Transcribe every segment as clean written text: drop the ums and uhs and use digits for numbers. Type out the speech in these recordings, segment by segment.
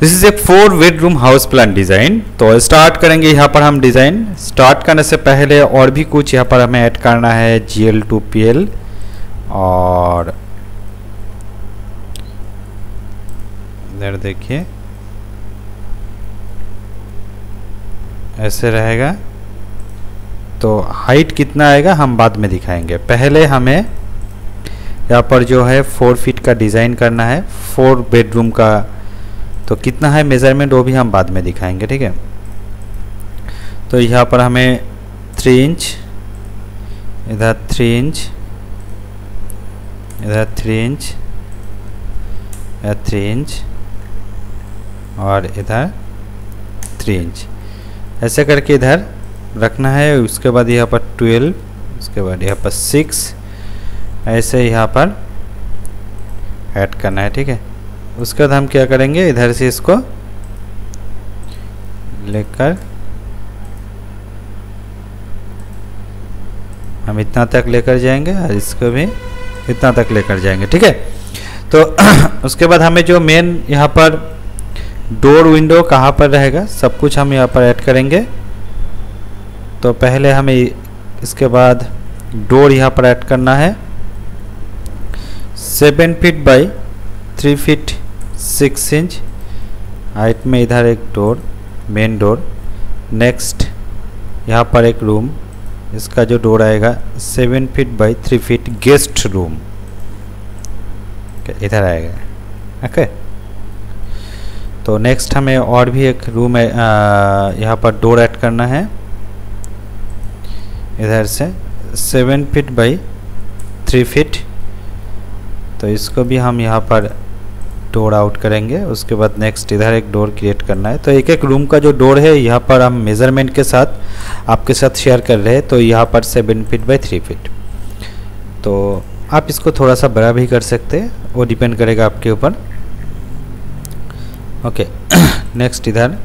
This is a 4 bedroom house plan design. तो start करेंगे यहाँ पर हम डिज़ाइन। स्टार्ट करने से पहले और भी कुछ यहाँ पर हमें ऐड करना है, GL to PL और इधर देखिए ऐसे रहेगा। तो हाइट कितना आएगा हम बाद में दिखाएंगे, पहले हमें यहाँ पर जो है 4 फीट का डिज़ाइन करना है 4 बेडरूम का। तो कितना है मेजरमेंट वो भी हम बाद में दिखाएंगे, ठीक है। तो यहाँ पर हमें 3 इंच, इधर 3 इंच, इधर 3 इंच, इधर 3 इंच और इधर 3 इंच ऐसे करके इधर रखना है। उसके बाद यहाँ पर 12, उसके बाद यहाँ पर 6 ऐसे यहाँ पर ऐड करना है, ठीक है। उसके बाद हम क्या करेंगे, इधर से इसको लेकर हम इतना तक लेकर जाएंगे और इसको भी इतना तक लेकर जाएंगे, ठीक है। तो उसके बाद हमें जो मेन यहाँ पर डोर विंडो कहाँ पर रहेगा सब कुछ हम यहाँ पर ऐड करेंगे। तो पहले हमें इसके बाद डोर यहाँ पर ऐड करना है 7 feet by 3 feet 6 inch height में। इधर एक डोर, मेन डोर। नेक्स्ट यहाँ पर एक रूम, इसका जो डोर आएगा 7 feet by 3 feet guest room इधर आएगा, ओके। तो नेक्स्ट हमें और भी एक रूम है, यहाँ पर डोर ऐड करना है इधर से 7 फीट बाई 3 फीट। तो इसको भी हम यहाँ पर डोर आउट करेंगे। उसके बाद नेक्स्ट इधर एक डोर क्रिएट करना है। तो एक एक रूम का जो डोर है यहाँ पर हम मेज़रमेंट के साथ आपके साथ शेयर कर रहे हैं। तो यहाँ पर 7 फीट बाई 3 फीट। तो आप इसको थोड़ा सा बड़ा भी कर सकते हैं, वो डिपेंड करेगा आपके ऊपर, ओके। नेक्स्ट इधर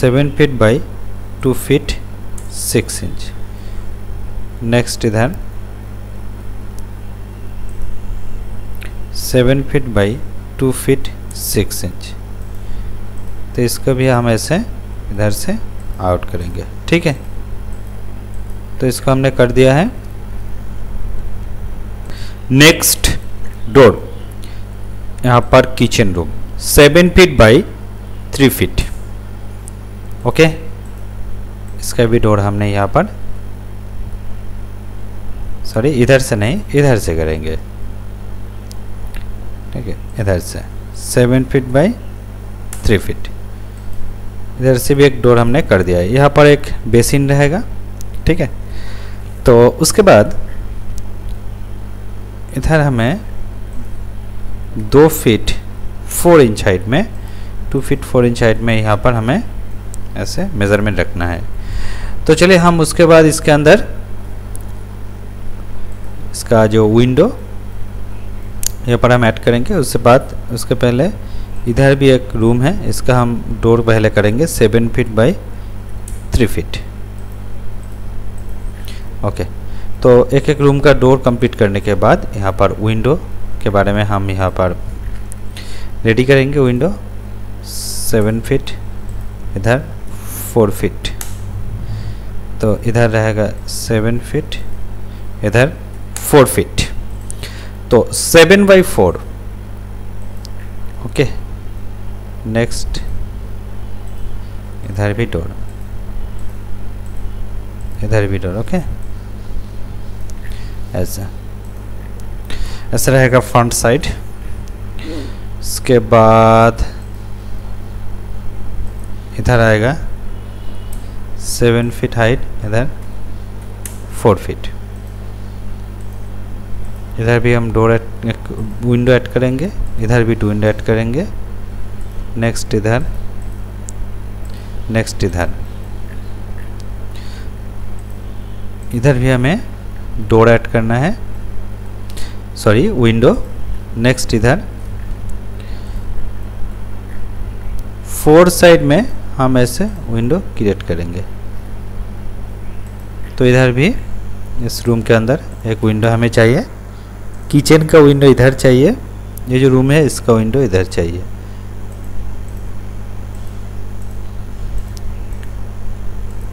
7 feet by 2 feet 6 inch. Next इधर 7 फीट बाई 2 फीट 6 इंच। तो इसको भी हम ऐसे इधर से आउट करेंगे, ठीक है। तो इसको हमने कर दिया है। नेक्स्ट डोर यहाँ पर kitchen room 7 feet by 3 feet, okay. इसका भी डोर हमने यहाँ पर सॉरी इधर से नहीं इधर से करेंगे, ठीक है। इधर से 7 फीट बाई 3 फीट इधर से भी एक डोर हमने कर दिया है। यहाँ पर एक बेसिन रहेगा, ठीक है। तो उसके बाद इधर हमें 2 फीट 4 इंच हाइट में 2 फीट 4 इंच हाइट में यहाँ पर हमें ऐसे मेजरमेंट रखना है। तो चलिए हम उसके बाद इसके अंदर इसका जो विंडो यहाँ पर हम ऐड करेंगे। उसके बाद उसके पहले इधर भी एक रूम है, इसका हम डोर पहले करेंगे 7 फीट बाई 3 फीट, ओके। तो एक एक रूम का डोर कंप्लीट करने के बाद यहाँ पर विंडो के बारे में हम यहाँ पर रेडी करेंगे। विंडो 7 फीट, इधर 4 फीट, तो इधर रहेगा 7 फीट, इधर 4 फीट। तो 7 बाई 4, ओके। नेक्स्ट इधर भी डोर, इधर भी डोर, ओके। ऐसा ऐसा रहेगा फ्रंट साइड। इसके बाद इधर आएगा 7 फीट हाइट, इधर 4 फीट। इधर भी हम डोर विंडो ऐड करेंगे, इधर भी विंडो ऐड करेंगे। नेक्स्ट इधर, नेक्स्ट इधर, इधर भी हमें डोर ऐड करना है, सॉरी विंडो। नेक्स्ट इधर 4 साइड में हम ऐसे विंडो क्रिएट करेंगे। तो इधर भी इस रूम के अंदर एक विंडो हमें चाहिए। किचन का विंडो इधर चाहिए, ये जो रूम है इसका विंडो इधर चाहिए।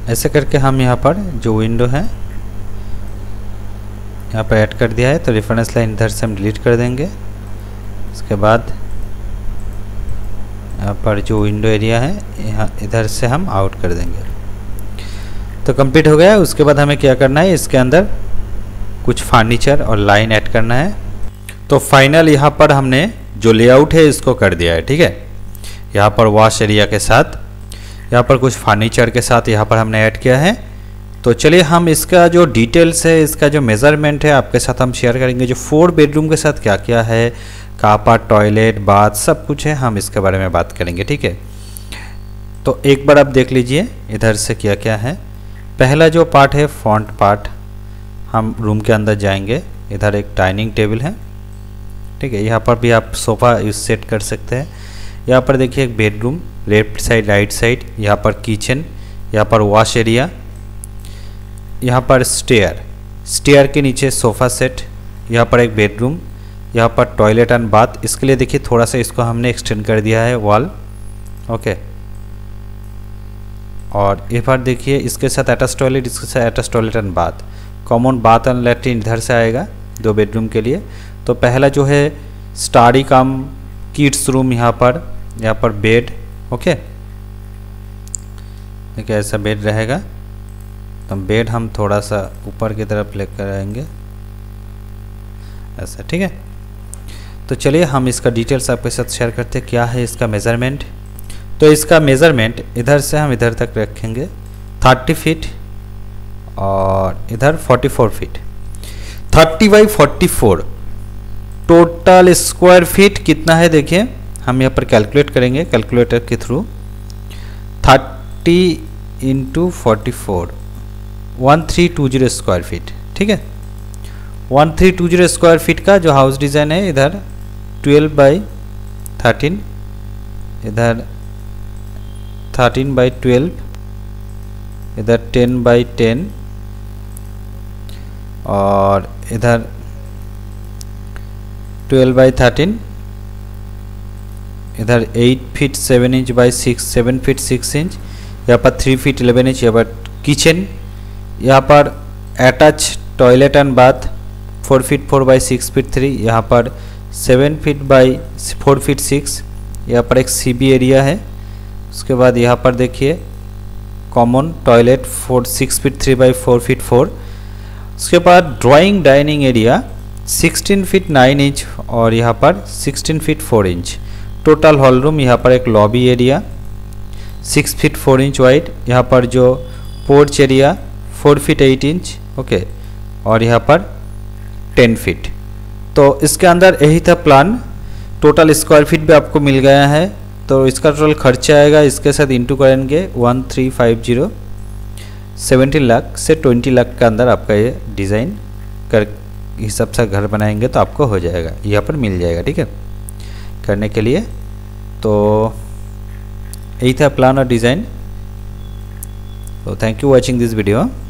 ऐसे करके हम यहाँ पर जो विंडो है यहाँ पर ऐड कर दिया है। तो रेफरेंस लाइन इधर से हम डिलीट कर देंगे। उसके बाद यहाँ पर जो विंडो एरिया है यहाँ इधर से हम आउट कर देंगे। तो कंप्लीट हो गया। उसके बाद हमें क्या करना है, इसके अंदर कुछ फर्नीचर और लाइन ऐड करना है। तो फाइनल यहाँ पर हमने जो लेआउट है इसको कर दिया है, ठीक है। यहाँ पर वॉश एरिया के साथ यहाँ पर कुछ फर्नीचर के साथ यहाँ पर हमने ऐड किया है। तो चलिए हम इसका जो डिटेल्स है, इसका जो मेज़रमेंट है आपके साथ हम शेयर करेंगे। जो 4 बेडरूम के साथ क्या क्या है, कापा, टॉयलेट, बाथ, सब कुछ है, हम इसके बारे में बात करेंगे, ठीक है। तो एक बार आप देख लीजिए इधर से क्या क्या है। पहला जो पार्ट है फ्रंट पार्ट, हम रूम के अंदर जाएंगे। इधर एक डाइनिंग टेबल है, ठीक है। यहाँ पर भी आप सोफ़ा यूज सेट कर सकते हैं। यहाँ पर देखिए एक bedroom, left side right side, यहाँ पर किचन, यहाँ पर वॉश एरिया, यहाँ पर स्टेयर, स्टेयर के नीचे सोफ़ा सेट, यहाँ पर एक बेडरूम, यहाँ पर टॉयलेट एंड बाथ। इसके लिए देखिए थोड़ा सा इसको हमने एक्सटेंड कर दिया है वॉल, ओके। और एक बार देखिए इसके साथ अटैच टॉयलेट, इसके साथ attach toilet and bath, common bath and latrine इधर से आएगा 2 बेडरूम के लिए। तो पहला जो है स्टडी कम किड्स रूम, यहाँ पर बेड, ओके, ठीक है। ऐसा बेड रहेगा। तो बेड हम थोड़ा सा ऊपर की तरफ लेकर आएंगे, ऐसा, ठीक है। तो चलिए हम इसका डिटेल्स आपके साथ शेयर करते हैं, क्या है इसका मेज़रमेंट। तो इसका मेज़रमेंट इधर से हम इधर तक रखेंगे 30 फीट और इधर 44 feet, 30 by 44 total square feet कितना है देखिए हम यहाँ पर कैलकुलेट करेंगे कैलकुलेटर के थ्रू। 30 इंटू 44 स्क्वायर फीट, ठीक है। 1320 स्क्वायर फीट का जो हाउस डिज़ाइन है, इधर 12 बाई 13, इधर 13 बाई 12, इधर 10 बाई 10 और इधर 12 बाई 13, इधर 8 feet 7 inch by 7 feet 6 inch, यहाँ पर 3 फीट 11 इंच, यहाँ पर किचन, यहाँ पर attach toilet and bath 4 feet 4 by 6 feet 3, यहाँ पर 7 फीट बाई 4 फीट 6, यहाँ पर एक सीबी एरिया है। उसके बाद यहाँ पर देखिए common toilet 6 feet 3 by 4 feet 4, उसके बाद drawing dining area 16 feet 9 inch और यहाँ पर 16 feet 4 inch. Total hall room, यहाँ पर एक lobby area 6 feet 4 inch wide, यहाँ पर जो porch area 4 feet 8 inch, okay, और यहाँ पर 10 फीट। तो इसके अंदर यही था प्लान। टोटल स्क्वायर फीट भी आपको मिल गया है। तो इसका टोटल खर्चा आएगा, इसके साथ इंटू करेंगे 1350, 70 लाख से 20 लाख के अंदर आपका ये डिज़ाइन कर हिसाब से घर बनाएंगे तो आपको हो जाएगा, यहाँ पर मिल जाएगा, ठीक है, करने के लिए। तो यही था प्लान और डिज़ाइन। तो thank you watching this video.